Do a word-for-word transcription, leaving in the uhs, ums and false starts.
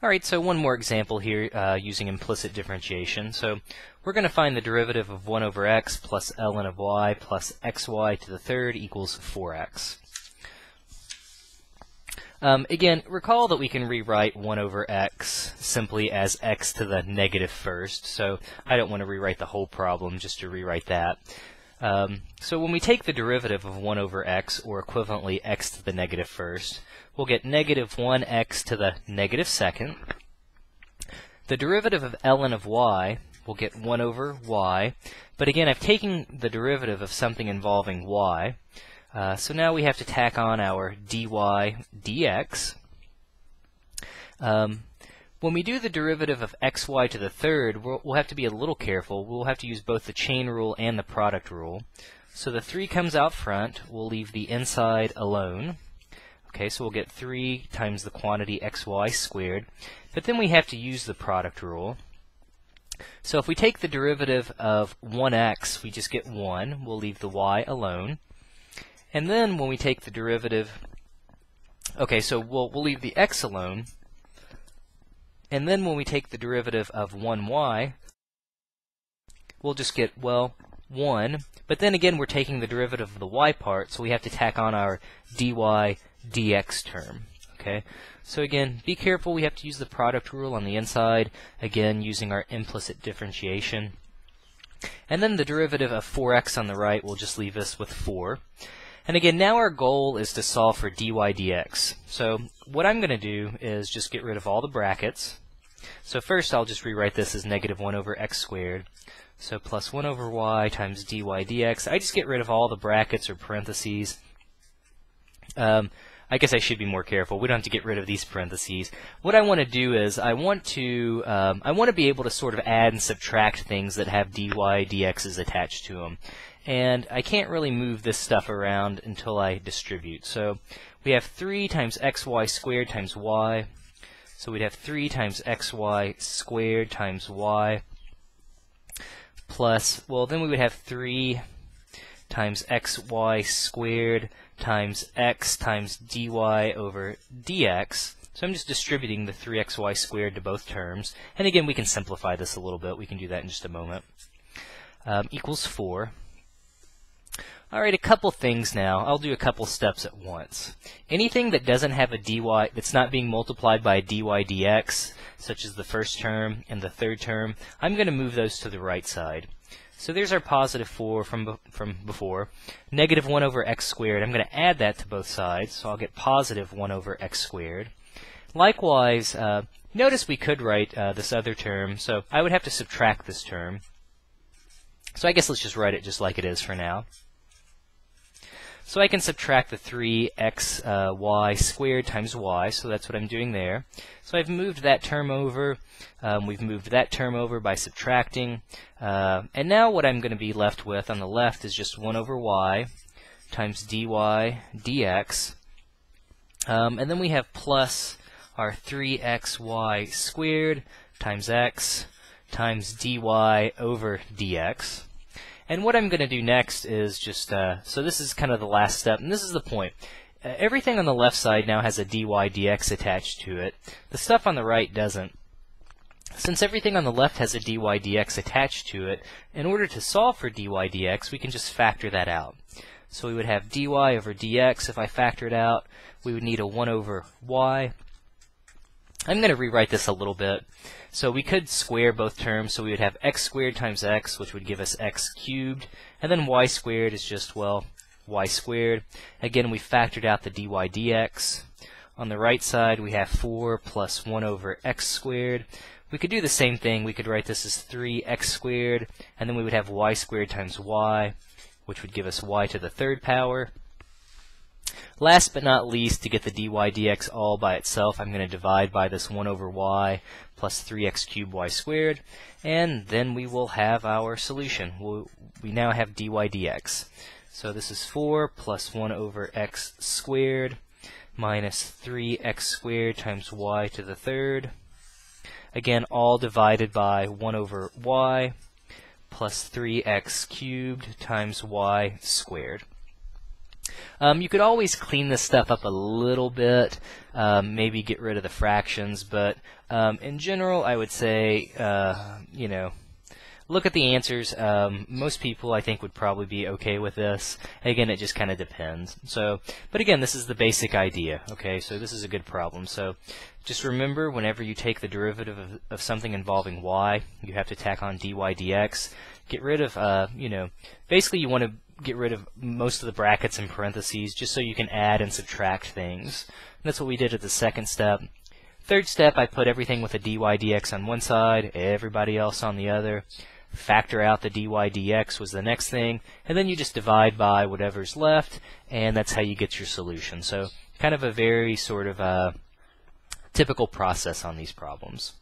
All right, so one more example here uh, using implicit differentiation. So we're going to find the derivative of one over x plus ln of y plus xy to the third equals four x. Um, again, recall that we can rewrite one over x simply as x to the negative first, so I don't want to rewrite the whole problem, just to rewrite that. Um, so when we take the derivative of one over x, or equivalently x to the negative first, we'll get negative one x to the negative second. The derivative of ln of y, we'll get one over y, but again, I've taken the derivative of something involving y, uh, so now we have to tack on our dy dx. Um, When we do the derivative of xy to the third, we'll, we'll have to be a little careful. We'll have to use both the chain rule and the product rule. So the three comes out front. We'll leave the inside alone. Okay, so we'll get three times the quantity xy squared. But then we have to use the product rule. So if we take the derivative of one x, we just get one. We'll leave the y alone. And then when we take the derivative, okay, so we'll, we'll leave the x alone. And then when we take the derivative of one y, we'll just get, well, one. But then again, we're taking the derivative of the y part, so we have to tack on our dy dx term. Okay? So again, be careful. We have to use the product rule on the inside, again, using our implicit differentiation. And then the derivative of four x on the right will just leave us with four. And again, now our goal is to solve for dy dx. So what I'm going to do is just get rid of all the brackets. So first I'll just rewrite this as negative one over x squared. So plus one over y times dy dx. I just get rid of all the brackets or parentheses. Um, I guess I should be more careful. We don't have to get rid of these parentheses. What I want to do is I want to um, I want to be able to sort of add and subtract things that have dy dx's attached to them. And I can't really move this stuff around until I distribute. So we have three times xy squared times y. So we'd have three times xy squared times y plus, well, then we would have three times xy squared times x times dy over dx. So I'm just distributing the three x y squared to both terms. And again, we can simplify this a little bit. We can do that in just a moment. Um, equals four. All right, a couple things now. I'll do a couple steps at once. Anything that doesn't have a dy, that's not being multiplied by a dy dx, such as the first term and the third term, I'm going to move those to the right side. So there's our positive four from, from before. Negative one over x squared, I'm going to add that to both sides, so I'll get positive one over x squared. Likewise, uh, notice we could write uh, this other term, so I would have to subtract this term. So I guess let's just write it just like it is for now. So I can subtract the three x y uh, squared times y, so that's what I'm doing there. So I've moved that term over. Um, we've moved that term over by subtracting. Uh, and now what I'm going to be left with on the left is just one over y times dy dx. Um, and then we have plus our three x y squared times x times dy over dx. And what I'm going to do next is just, uh, so this is kind of the last step, and this is the point. Uh, everything on the left side now has a dy dx attached to it. The stuff on the right doesn't. Since everything on the left has a dy dx attached to it, in order to solve for dy dx, we can just factor that out. So we would have dy over dx. If I factor it out, we would need a one over y. I'm going to rewrite this a little bit. So we could square both terms, so we would have x squared times x, which would give us x cubed, and then y squared is just, well, y squared. Again, we factored out the dy dx. On the right side, we have four plus one over x squared. We could do the same thing. We could write this as three x squared, and then we would have y squared times y, which would give us y to the third power. Last but not least, to get the dy dx all by itself, I'm going to divide by this one over y plus three x cubed y squared, and then we will have our solution. We'll, we now have dy dx. So this is four plus one over x squared minus three x squared times y to the third. Again, all divided by one over y plus three x cubed times y squared. Um, you could always clean this stuff up a little bit, um, maybe get rid of the fractions, but um, in general I would say, uh, you know, look at the answers. Um, most people, I think, would probably be okay with this. Again, it just kind of depends. So, but again, this is the basic idea. Okay, so this is a good problem. So, just remember, whenever you take the derivative of, of something involving y, you have to tack on dy dx. Get rid of, uh, you know, basically you want to get rid of most of the brackets and parentheses, just so you can add and subtract things. And that's what we did at the second step. Third step, I put everything with a dy dx on one side, everybody else on the other. Factor out the dy dx was the next thing, and then you just divide by whatever's left, and that's how you get your solution. So kind of a very sort of uh, typical process on these problems.